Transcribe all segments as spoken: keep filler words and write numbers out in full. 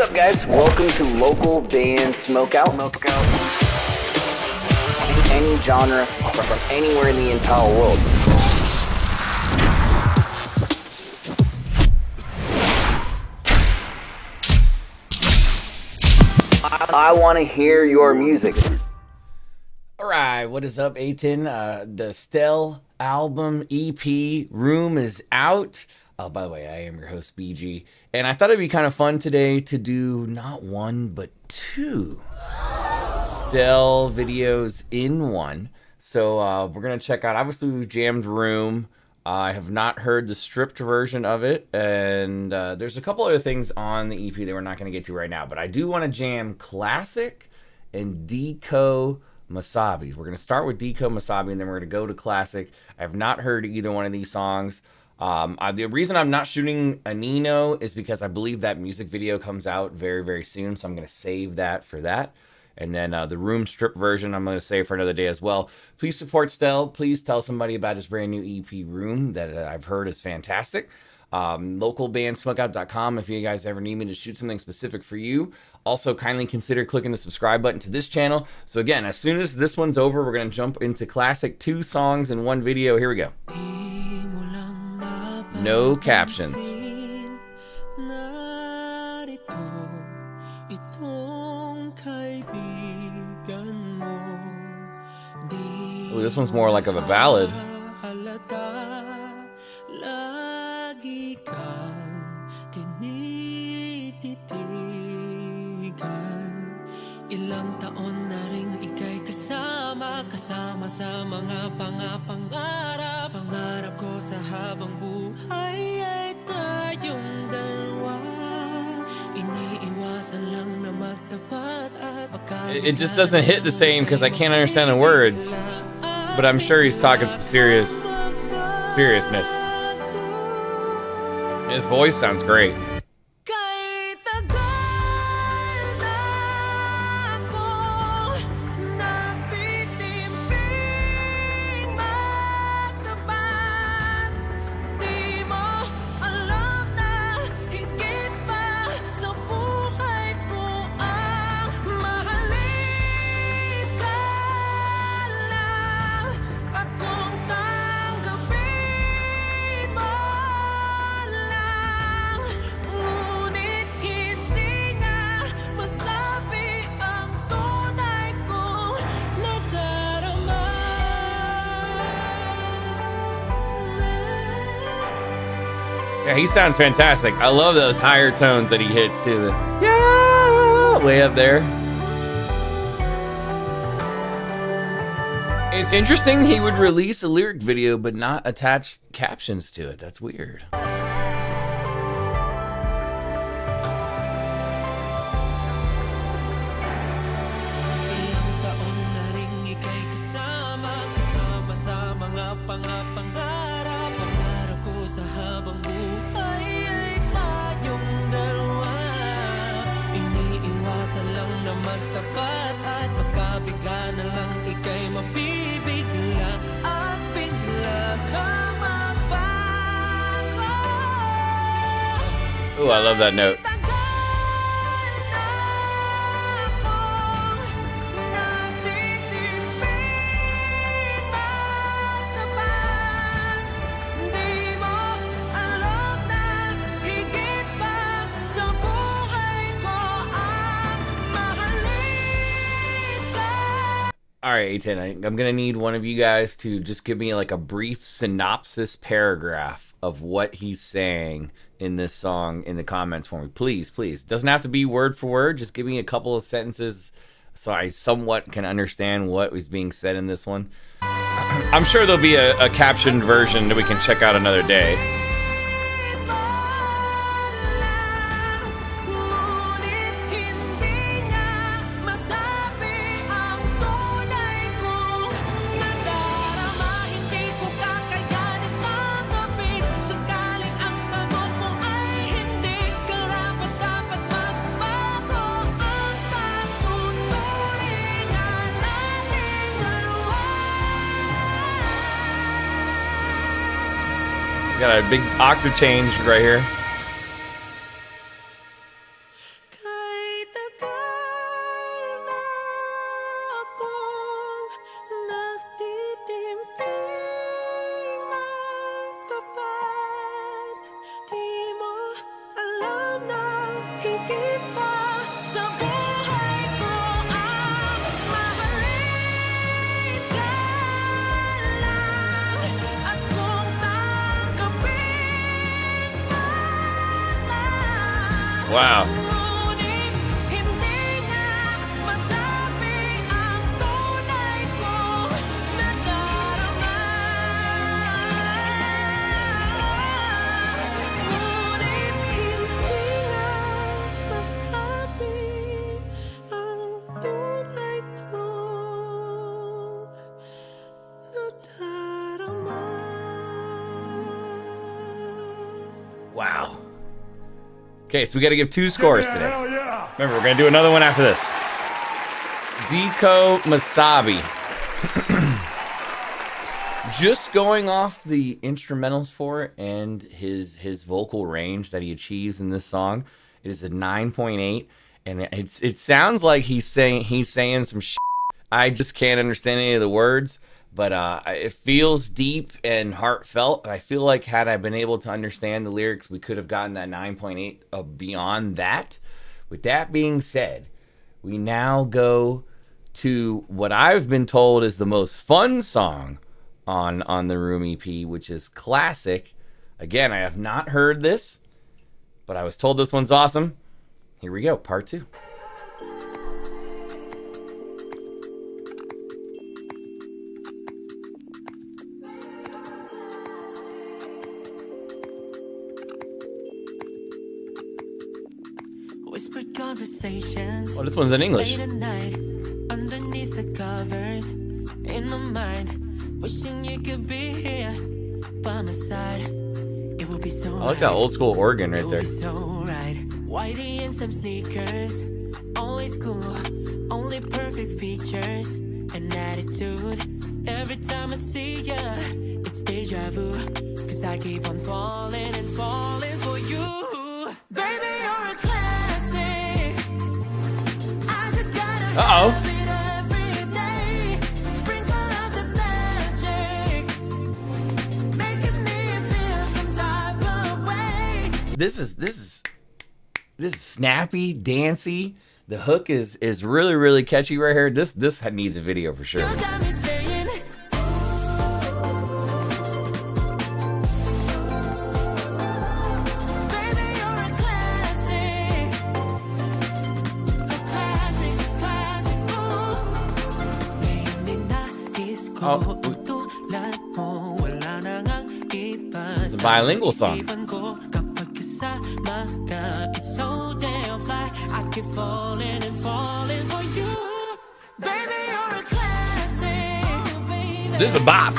What's up, guys? Welcome to Local Band Smokeout. Smokeout. Any genre from anywhere in the entire world. I, I want to hear your music. All right, what is up, A ten? Uh, the Stell album E P Room is out. Uh, by the way, I am your host, B G, and I thought it'd be kind of fun today to do not one, but two Stell videos in one. So uh, we're going to check out, obviously, we jammed Room. Uh, I have not heard the stripped version of it, and uh, there's a couple other things on the E P that we're not going to get to right now, but I do want to jam Classic and Di Ko Masabi. We're going to start with Di Ko Masabi, and then we're going to go to Classic. I have not heard either one of these songs. Um, I, the reason I'm not shooting Anino is because I believe that music video comes out very, very soon. So I'm going to save that for that. And then uh, the Room strip version, I'm going to save for another day as well. Please support Stell. Please tell somebody about his brand new E P Room that I've heard is fantastic. Um, local band smokeout dot com if you guys ever need me to shoot something specific for you. Also, kindly consider clicking the subscribe button to this channel. So again, as soon as this one's over, we're going to jump into Classic, two songs in one video. Here we go. No captions. Narito itong kaibigan mo. Ooh, this one's more like of a ballad. Lagi kang tinititigan. Ilang taon na ring ika'y kasama, kasama sa mga pangapangarap. Pangarap ko sa habang buhay ay tayong dalawa. Iniiwasan lang na magtapat at pagkain. It just doesn't hit the same because I can't understand the words. But I'm sure he's talking some serious seriousness. His voice sounds great. Yeah, he sounds fantastic. I love those higher tones that he hits too. Yeah, way up there. It's interesting he would release a lyric video but not attach captions to it. That's weird. Oh, I love that note. All right, A ten, I, I'm going to need one of you guys to just give me like a brief synopsis paragraph of what he's saying in this song in the comments for me. Please, please. Doesn't have to be word for word. Just give me a couple of sentences so I somewhat can understand what was being said in this one. I'm sure there'll be a, a captioned version that we can check out another day. Got a big octave change right here. Wow. Wow. Okay, so we gotta give two scores yeah, today. Yeah. Remember, we're gonna do another one after this. Di Ko Masabi. Just going off the instrumentals for it and his his vocal range that he achieves in this song, it is a nine point eight, and it's it sounds like he's saying he's saying some shit. I just can't understand any of the words. But uh, it feels deep and heartfelt. And I feel like had I been able to understand the lyrics, we could have gotten that nine point eight uh, beyond that. With that being said, we now go to what I've been told is the most fun song on, on the Room E P, which is Classic. Again, I have not heard this, but I was told this one's awesome. Here we go, part two. Oh, this one's in English. Late at night, underneath the covers, in my mind, wishing you could be here by my side. It would be so. I like that old school organ right there. So right, whitey and some sneakers, always cool, only perfect features and attitude. Every time I see ya, it's deja vu, 'cause I keep on falling and falling for you, baby. You're a Uh-oh. This is this is this is snappy, dancey. The hook is is really really catchy right here. This this needs a video for sure. Oh. It's a bilingual song. This is a bop.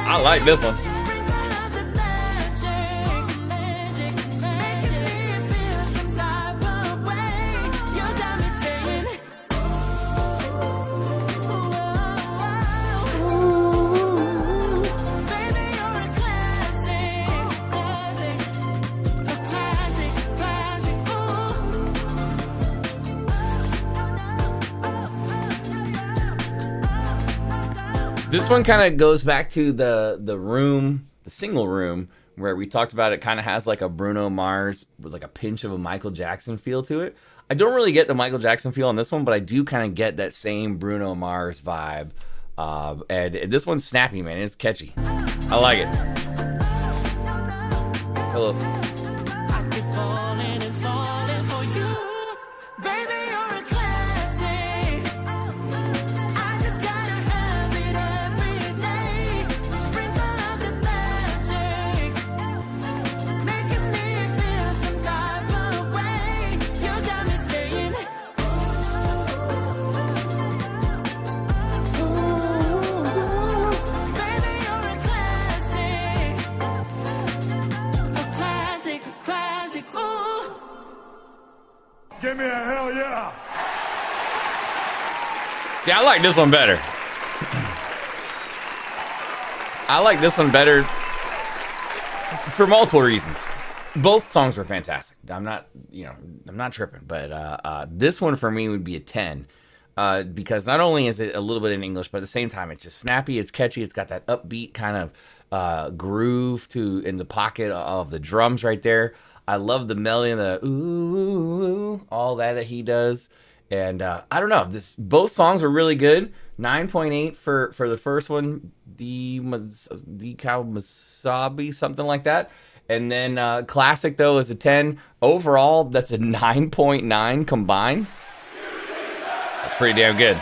I like this one. This one kind of goes back to the the Room, the single Room, where we talked about it kind of has like a Bruno Mars with like a pinch of a Michael Jackson feel to it. I don't really get the Michael Jackson feel on this one, but I do kind of get that same Bruno Mars vibe. Uh, and, and this one's snappy, man. It's catchy. I like it. Hello. Give me a hell yeah! See, I like this one better. I like this one better for multiple reasons. Both songs were fantastic. I'm not, you know, I'm not tripping, but uh, uh, this one for me would be a ten uh, because not only is it a little bit in English, but at the same time, it's just snappy, it's catchy, it's got that upbeat kind of uh, groove to in the pocket of the drums right there. I love the melody and the ooh, ooh, ooh, all that that he does. And uh, I don't know, this both songs were really good. nine point eight for, for the first one, Di Ko Masabi, something like that. And then uh, Classic, though, is a ten. Overall, that's a nine point nine combined. That's pretty damn good.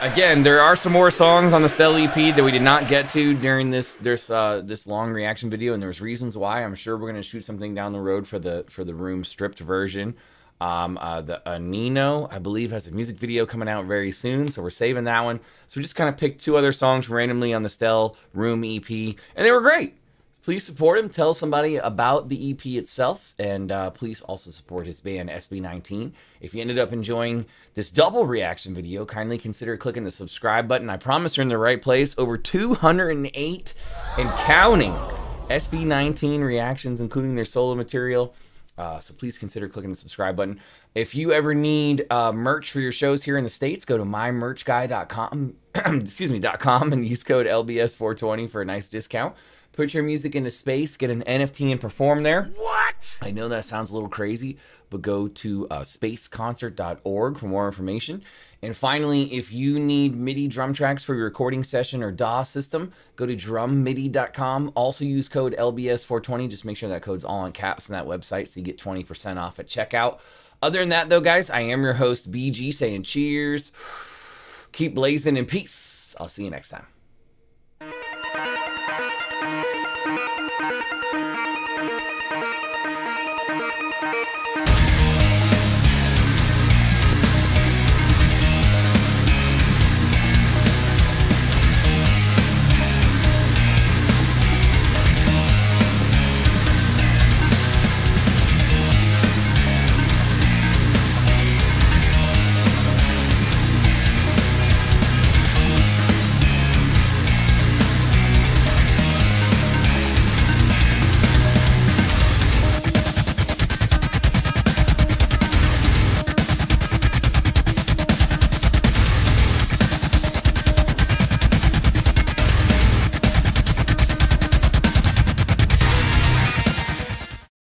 Again, there are some more songs on the Stell E P that we did not get to during this this uh, this long reaction video, and there's reasons why. I'm sure we're gonna shoot something down the road for the for the Room stripped version. Um, uh, the Anino, I believe, has a music video coming out very soon, so we're saving that one. So we just kind of picked two other songs randomly on the Stell Room E P, and they were great. Please support him. Tell somebody about the E P itself, and uh, please also support his band, S B nineteen. If you ended up enjoying this double reaction video, kindly consider clicking the subscribe button. I promise you're in the right place. Over two hundred eight and counting S B nineteen reactions, including their solo material. Uh, so please consider clicking the subscribe button. If you ever need uh, merch for your shows here in the States, go to my merch guy dot com, excuse me, .com and use code L B S four twenty for a nice discount. Put your music into space, get an N F T and perform there. What? I know that sounds a little crazy, but go to uh, space concert dot org for more information. And finally, if you need MIDI drum tracks for your recording session or D A W system, go to drum midi dot com. Also use code L B S four twenty. Just make sure that code's all in caps on that website so you get twenty percent off at checkout. Other than that, though, guys, I am your host, B G, saying cheers. Keep blazing in peace. I'll see you next time. We'll be right back.